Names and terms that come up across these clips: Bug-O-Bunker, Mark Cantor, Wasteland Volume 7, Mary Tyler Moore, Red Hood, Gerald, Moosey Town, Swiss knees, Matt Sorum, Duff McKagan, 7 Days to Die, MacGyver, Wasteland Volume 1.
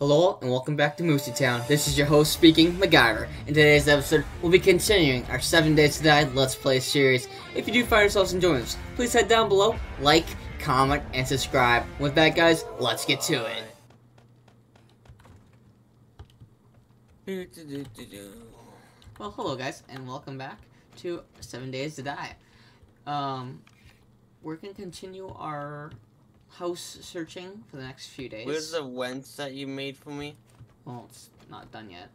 Hello and welcome back to Moosey Town. This is your host speaking, MacGyver. In today's episode, we'll be continuing our 7 Days to Die Let's Play series. If you do find yourselves enjoying this, please head down below, like, comment, and subscribe. With that, guys, let's get to it. Well, hello guys, and welcome back to 7 Days to Die. We're gonna continue our house searching for the next few days. Where's the vents that you made for me? Well, it's not done yet.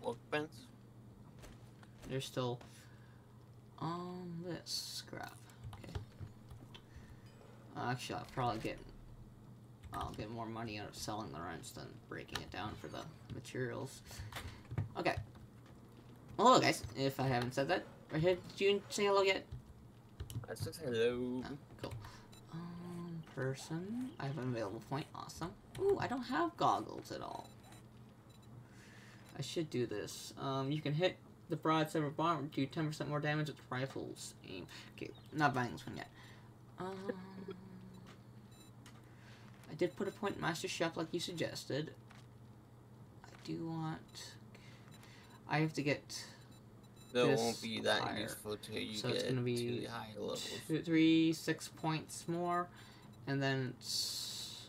What vents? They're still on this scrap. Okay. Actually, I'll get more money out of selling the wrench than breaking it down for the materials. Okay. Well, hello, guys. If I haven't said that, right here, did you say hello yet? I said hello. Oh, cool. Person. I have an available point. Awesome. Ooh, I don't have goggles at all. I should do this. You can hit the broadside of a bomb, do 10% more damage with the rifle's aim. Okay, not buying this one yet. I did put a point in Master Chef like you suggested. I do want... I have to get... That won't be that higher. Useful to you. So get it's going to be high levels. 3, 6 points more, and then it's,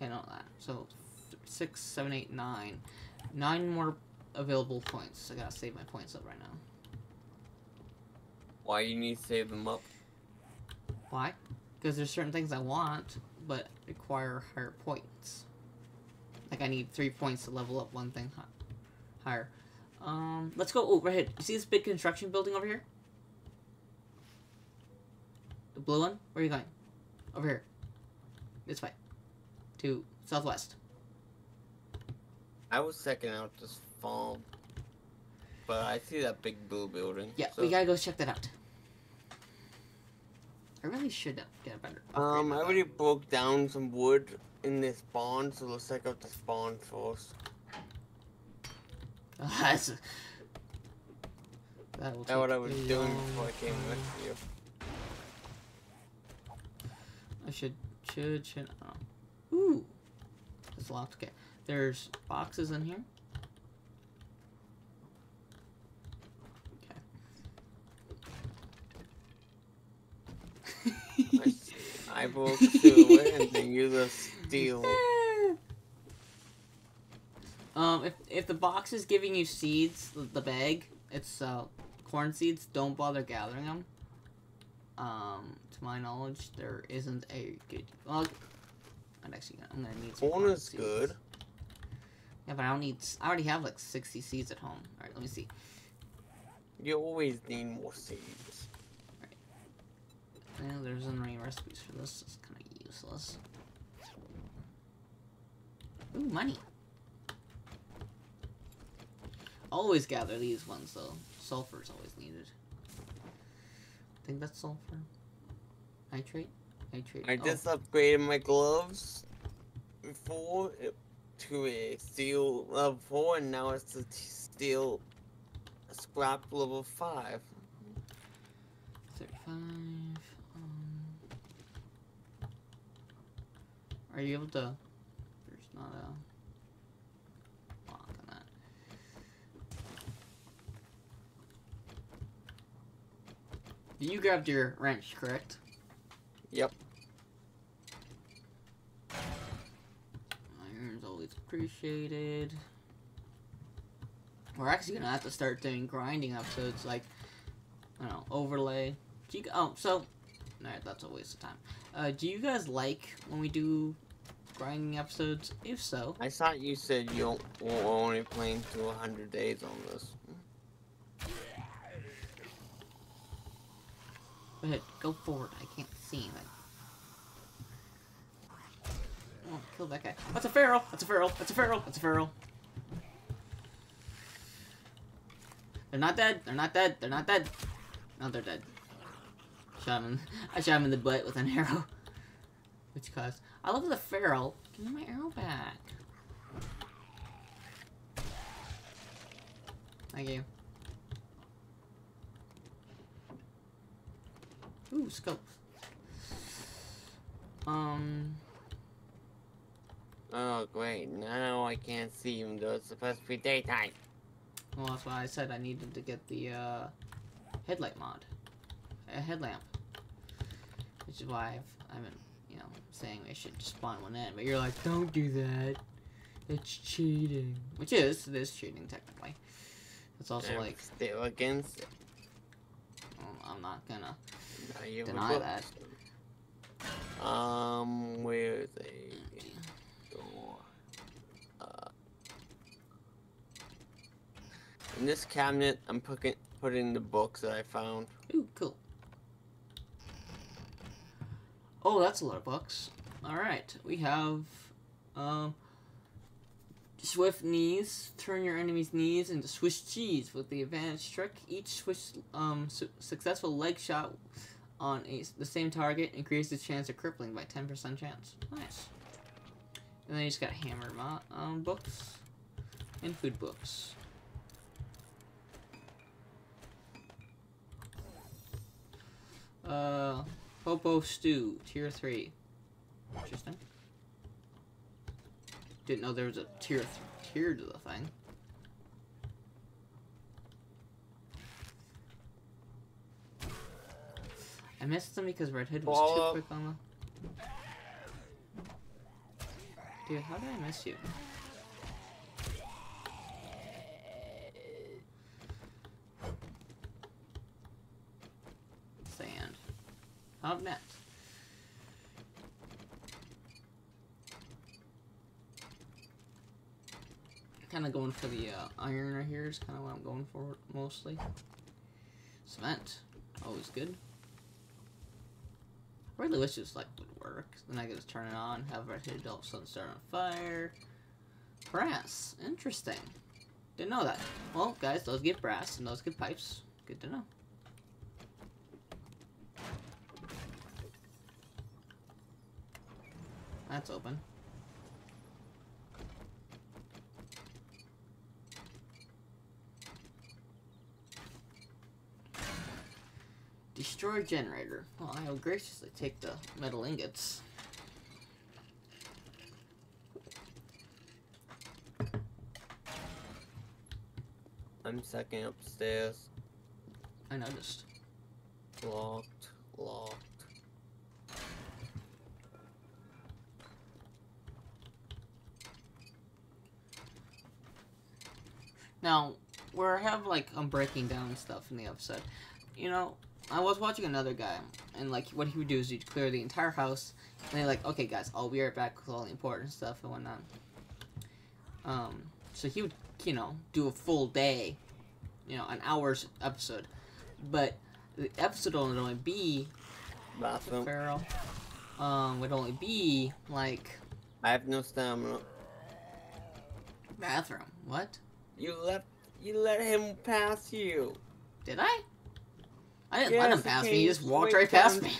and all that. So 6, 7, 8, 9, 9 more available points. I gotta save my points up right now. Why you need to save them up? Why? Because there's certain things I want, but require higher points. Like I need 3 points to level up one thing higher. Let's go over here. You see this big construction building over here? The blue one? Where are you going? Over here. This way. To southwest. I was checking out this farm, but I see that big blue building. Yeah, so we gotta go check that out. I really should get a better... I already broke down some wood in this barn, so let's check out this barn first. That's what I was doing before I came with you. I should oh. Ooh! It's locked, okay. There's boxes in here. Okay. I broke through and then you just steal. If the box is giving you seeds, the bag, it's, corn seeds, don't bother gathering them. To my knowledge, there isn't a good... Well, I'm gonna need some corn is seeds. Good. Yeah, but I don't need... I already have, like, 60 seeds at home. Alright, let me see. You always need more seeds. Alright. Now, there's any recipes for this. It's kind of useless. Ooh, money. Always gather these ones though. Sulfur is always needed. I think that's sulfur. Nitrate? Nitrate. I just upgraded my gloves before to a steel level 4 and now it's a steel scrap level 5. 35. Are you able to... There's not a... You grabbed your wrench, correct? Yep. Iron's always appreciated. We're actually gonna have to start doing grinding episodes, like, I don't know, overlay. Do you, oh, so, alright, that's a waste of time. Do you guys like when we do grinding episodes? If so... I thought you said you were only playing to 100 days on this. Go ahead, go forward. I can't see anything. Oh, kill that guy. That's a feral! That's a feral! That's a feral! That's a feral! They're not dead! They're not dead! They're not dead! No, they're dead. Shot him. I shot him in the butt with an arrow. Which caused... I love the feral. Give me my arrow back. Thank you. Ooh, scope. Oh, great. Now I can't see him, though. It's supposed to be daytime. Well, that's why I said I needed to get the, headlight mod. A headlamp. Which is why I've been, you know, saying I should just spawn one in. But you're like, don't do that. It's cheating. Which is, it is cheating, technically. It's also I'm like... still against it. I'm not gonna deny that. Where's a door? In this cabinet, I'm putting the books that I found. Ooh, cool. Oh, that's a lot of books. Alright, we have, Swift knees, turn your enemy's knees into Swiss cheese with the advantage trick. Each Swiss successful leg shot on the same target increases the chance of crippling by 10% chance. Nice. And then you just got hammer books and food books. Popo stew, tier 3. Interesting. Didn't know there was a tier to the thing. I missed them because Red Hood was too quick on the... Dude, how did I miss you? Sand. Up next. Kind of going for the iron right here is kind of what I'm going for mostly. Cement, always good. I really wish this like would work. Then I could just turn it on, have Red Hood all of a sudden start on fire. Brass, interesting. Didn't know that. Well, guys, those get brass and those get pipes. Good to know. That's open. Destroy generator. Well, I will graciously take the metal ingots. I'm sucking upstairs. I noticed. Locked. Locked. Now, where I have, like, I'm breaking down stuff in the episode, you know... I was watching another guy, and, like, what he would do is he'd clear the entire house, and they're like, okay, guys, I'll be right back with all the important stuff and whatnot. So he would, you know, do a full day, you know, an hour's episode, but the episode would only be... Bathroom. Would only be, like... I have no stamina. Bathroom. What? You let him pass you. Did I? I didn't let him pass me, he just walked right past me.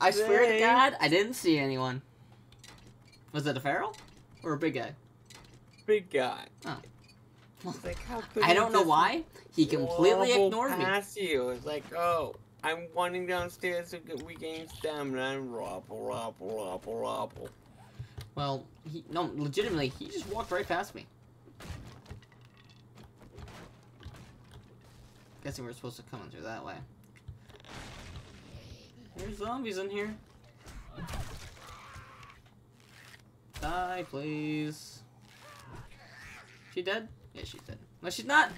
I swear to God, I didn't see anyone. Was it a feral? Or a big guy? Big guy. Oh. Like, how I don't know why, he completely ignored me. You. It's like, oh, I'm running downstairs to regain stamina and robble. Well, legitimately, he just walked right past me. Guessing we're supposed to come in through that way. There's zombies in here. Die, please. She dead? Yeah, she's dead. No, she's not!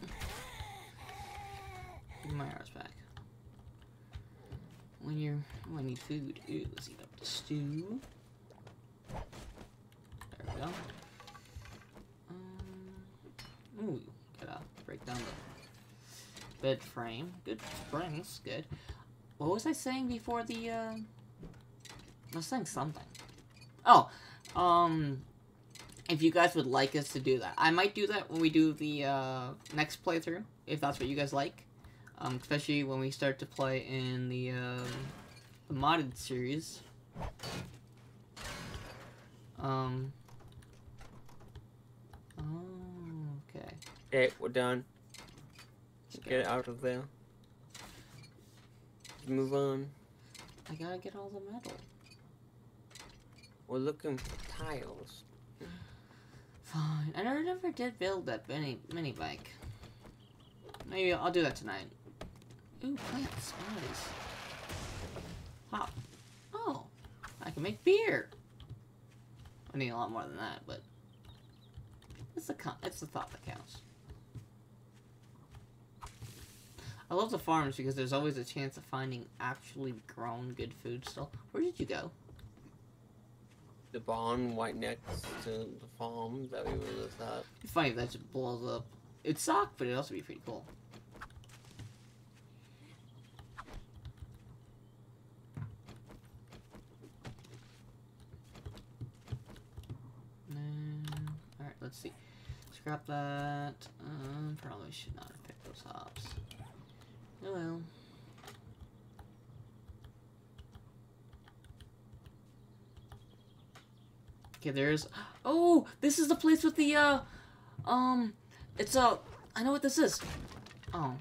Give me my arrows back. When you're... Oh, I need food. Ooh, let's eat up the stew. There we go. Ooh, gotta break down the... Bed frame. Good springs. Good. What was I saying before the, I was saying something. Oh, if you guys would like us to do that. I might do that when we do the, next playthrough, if that's what you guys like. Especially when we start to play in the modded series. Okay. Okay, we're done. Get it out of there. Move on. I gotta get all the metal. We're looking for tiles. Fine. I never did build that mini bike. Maybe I'll do that tonight. Ooh, plants. Nice. Pop. Oh. I can make beer. I need a lot more than that, but... it's the thought that counts. I love the farms because there's always a chance of finding actually grown good food still. Where did you go? The barn right next to the farm that we were at. It'd be funny if that just blows up. It'd suck, but it'd also be pretty cool. Alright, let's see. Scrap that. Probably should not have picked those hops. Oh well. Okay, there is... Oh! This is the place with the, it's a... I know what this is. Oh.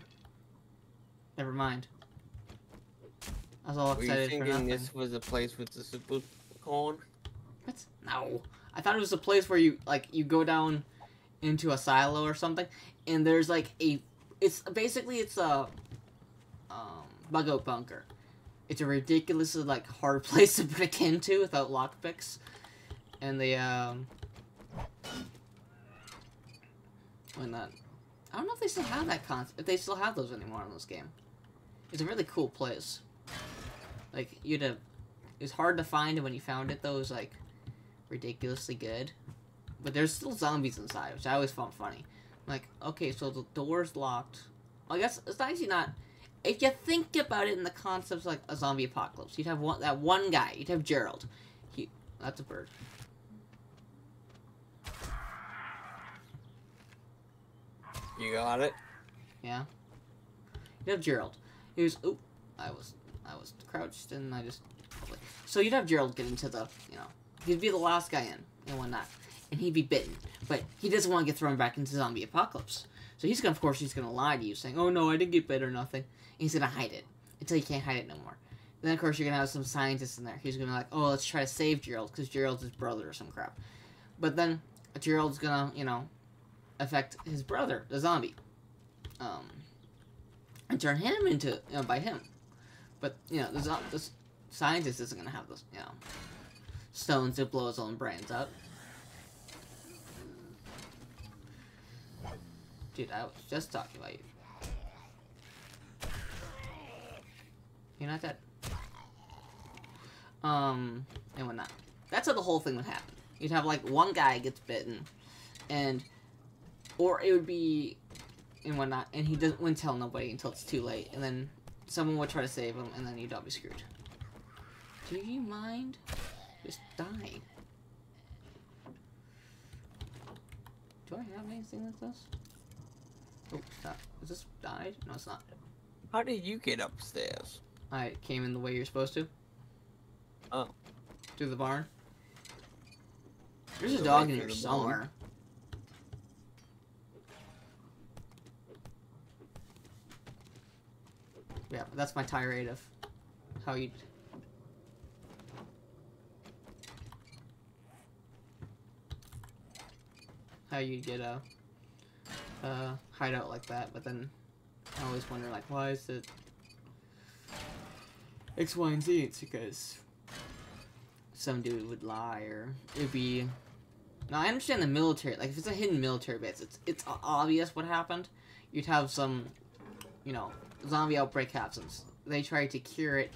Never mind. I was all excited for nothing. Were you thinking this was the place with the super corn? What? No. I thought it was the place where you, like, you go down into a silo or something, and there's, like, a... It's... Basically, it's a... Bug-O-Bunker. It's a ridiculously, like, hard place to break into without lockpicks. And the, I don't know if they still have that concept, if they still have those anymore in this game. It's a really cool place. Like, it's hard to find, and when you found it, though, it was, like, ridiculously good. But there's still zombies inside, which I always found funny. I'm like, okay, so the door's locked. Well, I guess it's actually not... If you think about it in the concepts like a zombie apocalypse, you'd have that one guy, you'd have Gerald. That's a bird. You got it? Yeah. You'd have Gerald. He was... Oop. I was crouched and I just... So you'd have Gerald get into the... You know... He'd be the last guy in and whatnot. And he'd be bitten. But he doesn't want to get thrown back into zombie apocalypse. So he's gonna... Of course he's gonna lie to you saying, oh no, I didn't get bit or nothing. And he's gonna hide it. Until you can't hide it no more. And then of course you're gonna have some scientist in there. He's gonna be like, oh, let's try to save Gerald. Because Gerald's his brother or some crap. But then Gerald's gonna, you know... affect his brother, the zombie, and turn him into, you know, by him. But, you know, the scientist isn't gonna have those, you know, stones to blow his own brains out. Dude, I was just talking about you. You're not dead. And whatnot. That's how the whole thing would happen. You'd have, like, one guy gets bitten, and... Or it would be, and whatnot, and he doesn't wouldn't tell nobody until it's too late, and then someone would try to save him, and then you'd all be screwed. Do you mind just dying? Do I have anything like this? Oh, stop. Is this died? No, it's not. How did you get upstairs? I came in the way you're supposed to. Oh. Through the barn? There's a dog in here somewhere. Yeah, that's my tirade of how you... How you get a hideout like that, but then I always wonder, like, why is it X, Y, and Z? It's because some dude would lie, or it'd be... Now, I understand the military, like, if it's a hidden military base, it's obvious what happened. You'd have some, you know... Zombie outbreak happens. They try to cure it,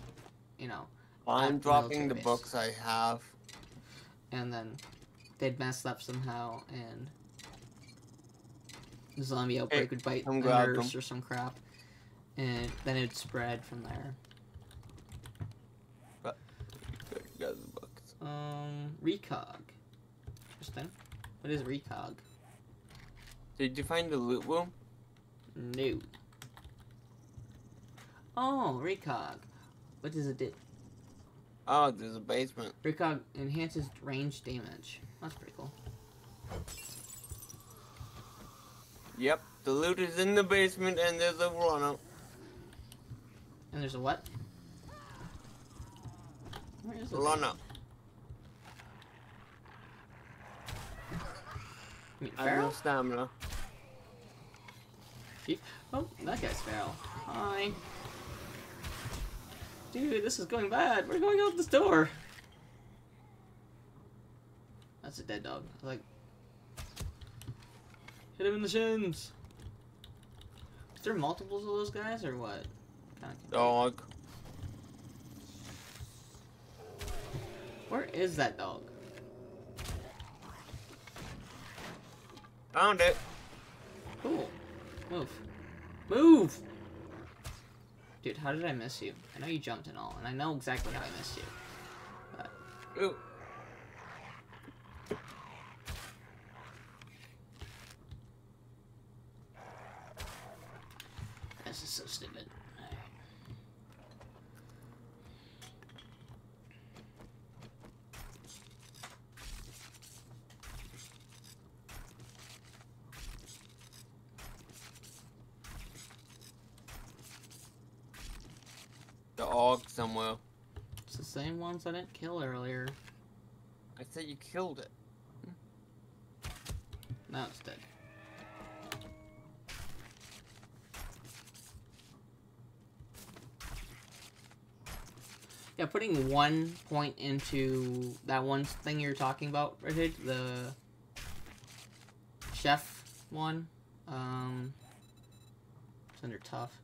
you know. Well, I'm dropping the books I have. And then they'd mess up somehow, and the zombie outbreak would bite the nurse or some crap. And then it'd spread from there. But, got the books. Recog. Interesting. What is recog? Did you find the loot room? No. Oh, recog. What does it do? Oh, there's a basement. Recog enhances range damage. That's pretty cool. Yep, the loot is in the basement and there's a run-up. And there's a what? Where is the run-up? I have no stamina. Oh, that guy's foul. Hi. Dude, this is going bad. We're going out this door. That's a dead dog. I was like, hit him in the shins. Is there multiples of those guys or what? Dog. Where is that dog? Found it. Cool. Move. Move! Dude, how did I miss you? I know you jumped and all, and I know exactly how I missed you. But... Ooh. This is so stupid. Somewhere. It's the same ones I didn't kill earlier. I said you killed it. Now it's dead. Yeah, putting one point into that one thing you're talking about, Red Hood, the chef one. It's under tough.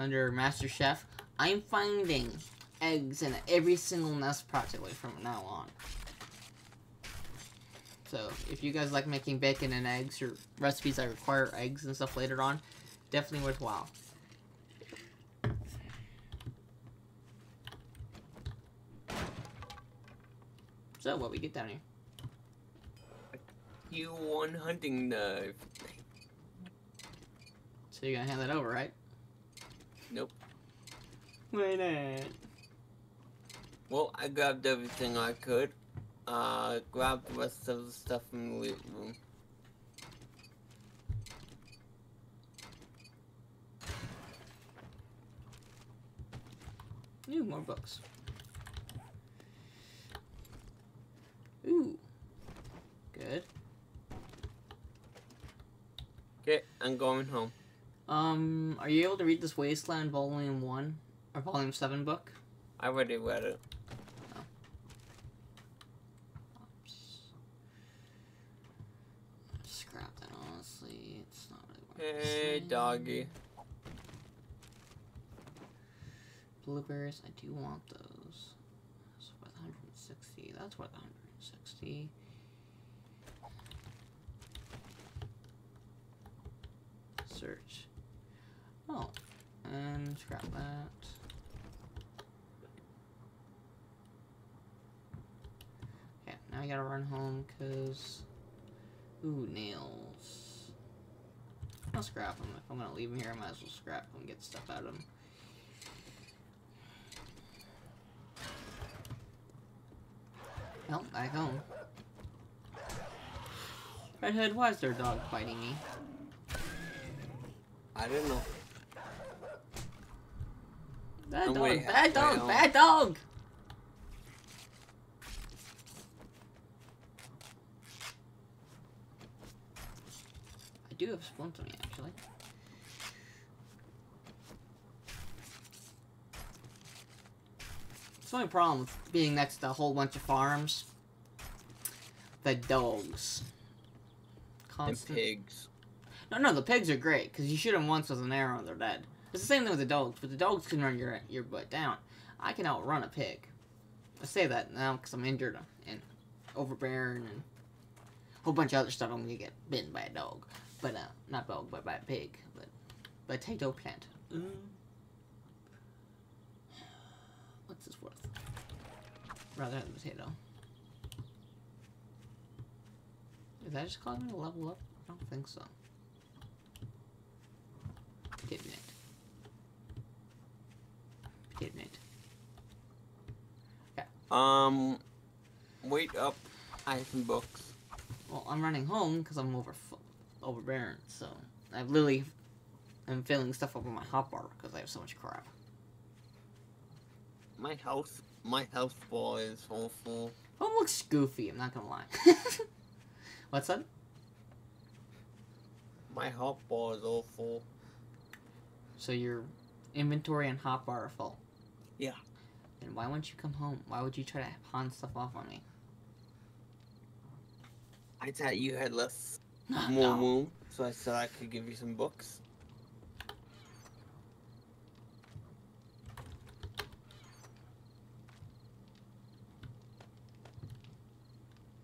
Under Master Chef. I'm finding eggs in every single nest practically from now on. So, if you guys like making bacon and eggs or recipes that require eggs and stuff later on, definitely worthwhile. So, what we get down here? A Q1 hunting knife. So, you're gonna hand that over, right? Nope. Why not? Well, I grabbed everything I could. Grabbed the rest of the stuff from the loot room. Ooh, more books. Ooh. Good. Okay, I'm going home. Are you able to read this Wasteland Volume 1? Or Volume 7 book? I already read it. Oh. Scrap that, honestly. It's not really worth it. Hey, doggy. Blueberries, I do want those. That's worth 160. That's worth 160. Search. Oh. And scrap that. Now I gotta run home, cause... Ooh, nails. I'll scrap them. If I'm gonna leave them here, I might as well scrap them and get stuff out of them. Well, back home. Red Hood, why is there a dog biting me? I don't know. Bad dog, bad dog, bad dog! I do have spawns on me, actually. It's the only problem with being next to a whole bunch of farms. The dogs. Constant. The pigs. No, the pigs are great, because you shoot them once with an arrow and they're dead. It's the same thing with the dogs, but the dogs can run your butt down. I can outrun a pig. I say that now because I'm injured and overbearing and a whole bunch of other stuff. I'm gonna get bitten by a dog. But, not dog, but by a pig. But, potato plant. What's this worth? Rather than potato. Is that just causing me to level up? I don't think so. Getting it. Getting it. Okay. Wait up. I have some books. Well, I'm running home because I'm overbearing, so I literally am filling stuff up on my hotbar because I have so much crap. My house ball is awful. Home looks goofy. I'm not gonna lie. What's that? My hotbar is all full. So your inventory and hotbar are full? Yeah. Then why wouldn't you come home? Why would you try to pawn stuff off on me? I thought you had less more room, so I said I could give you some books.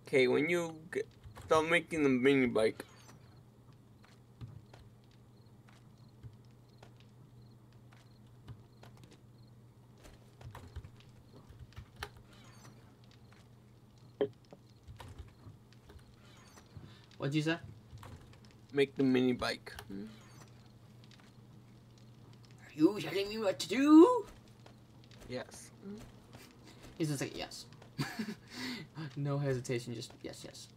Okay, when you get, stop making the mini bike. What'd you say? Make the mini bike. Hmm? Are you telling me what to do? Yes. He's just like, yes. No hesitation, just yes, yes.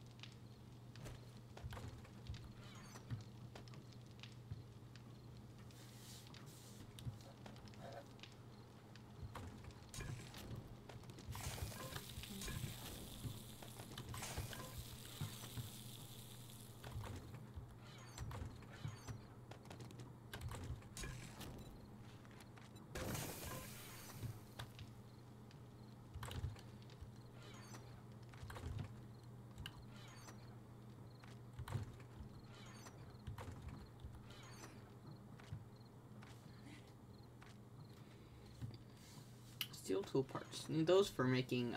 Steel tool parts. Need those for making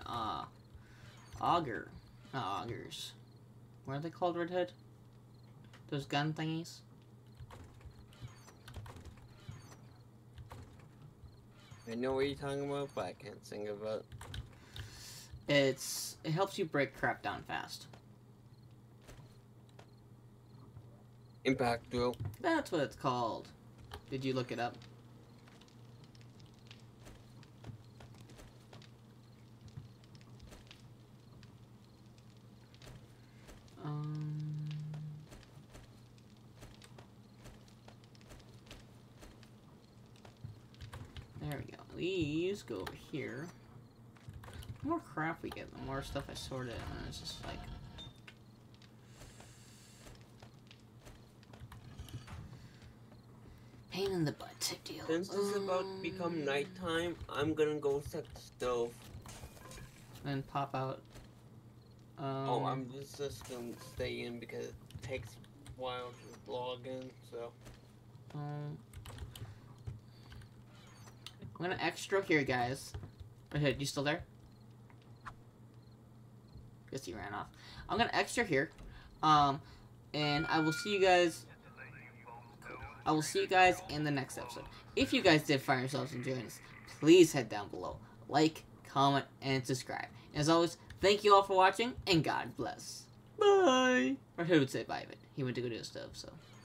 augers. What are they called, Red Hood? Those gun thingies? I know what you're talking about, but I can't think of it. It helps you break crap down fast. Impact drill. That's what it's called. Did you look it up? There we go. These go over here. The more crap we get, the more stuff I sorted, and it's just like... pain in the butt type deal. Since it's about to become nighttime, I'm gonna go set the stove. And pop out. Oh, I'm just gonna stay in because it takes a while to log in, so... I'm gonna extra here, guys. Redhead, you still there? Guess he ran off. I'm gonna extra here. And I will see you guys... I will see you guys in the next episode. If you guys did find yourselves enjoying this, please head down below. Like, comment, and subscribe. And as always, thank you all for watching, and God bless. Bye! Redhead would say bye, but he went to go do his stuff, so...